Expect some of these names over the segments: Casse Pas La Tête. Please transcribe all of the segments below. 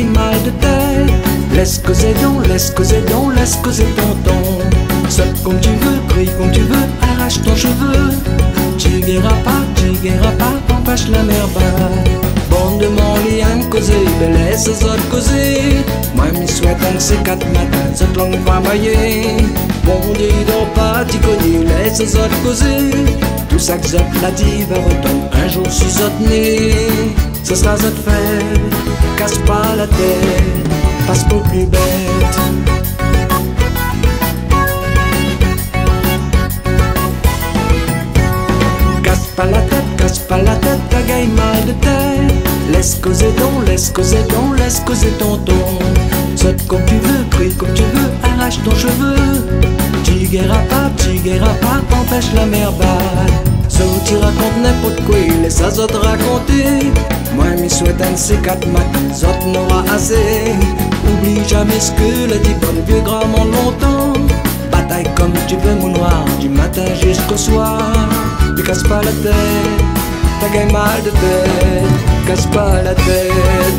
aille mal de tête. Laisse causer donc, tonton. Saute comme tu veux, brille comme tu veux, arrache ton cheveu. Chiguera pas, empêche la mer basse. Bon de mon lien causer, ben laisse les autres causer. Moi m'y souhaite un C4 matin, cette langue va mailler. Bon Dieu, donc pas t'y connais, laisse les autres causer. Tout ça que zot la diva retombe, un jour je suis zot né. Ce sera zot fait, casse pas la tête, passe pour plus bête. Casse pas la tête, t'agaille mal de tête. Laisse causer tonton. Saute comme tu veux, crie comme tu veux, arrache ton cheveu. T'y guéras pas, empêche la mer basse. Ce où tu racontes n'importe quoi, laisse ça zot raconter. Moi m'y souhaite un C4 matin, zot n'aura assez. Oublie jamais ce que le dit pas le vieux grand monde longtemps. Bataille comme tu veux mon noir, du matin jusqu'au soir. Ne casse pas la tête, t'as gagné mal de tête, casse pas la tête.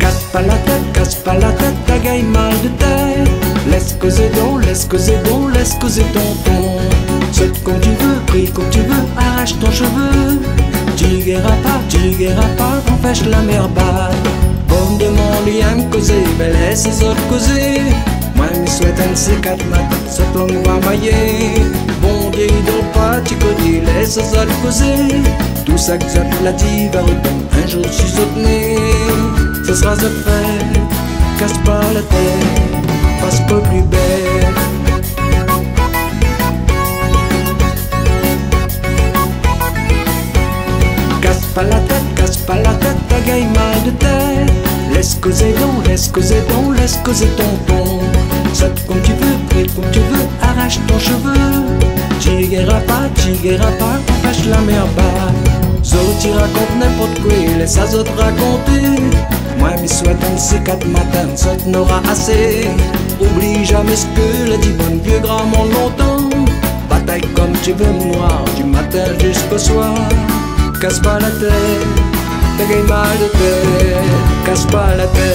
Casse pas la tête, t'as gagné mal de tête. Laisse causer tonton. Saute comme tu veux, brille comme tu veux, arrache ton cheveu. T'y guéras pas, empêche la mer basse. Bon de mon lien causer, ben laisse les autres causer. Moi m'y souhaite un C4 matin, cette langue va mailler. Bon Dieu, donc pas t'y connais, laisse les autres causer. Tout ça que zot la dit va retomber, un jour je suis zot né. Ce sera zot fait, casse pas la tête, passe pas plus bête. Casse pas la tête, t'agaille mal de tête. Laisse causer tonton. Saute comme tu veux, brille comme tu veux, arrache ton cheveu. T'y guéras pas, empêche la mer basse. Zot t'y raconte n'importe quoi, laisse les autres raconter. Moi m'y souhaite un C4 matin, zot n'aura assez. Oublie jamais ce que le dit bon vieux grand monde longtemps. Bataille comme tu veux mon noir, du matin jusqu'au soir. Casse pas la tête, t'as gagné mal de tête, casse pas la tête.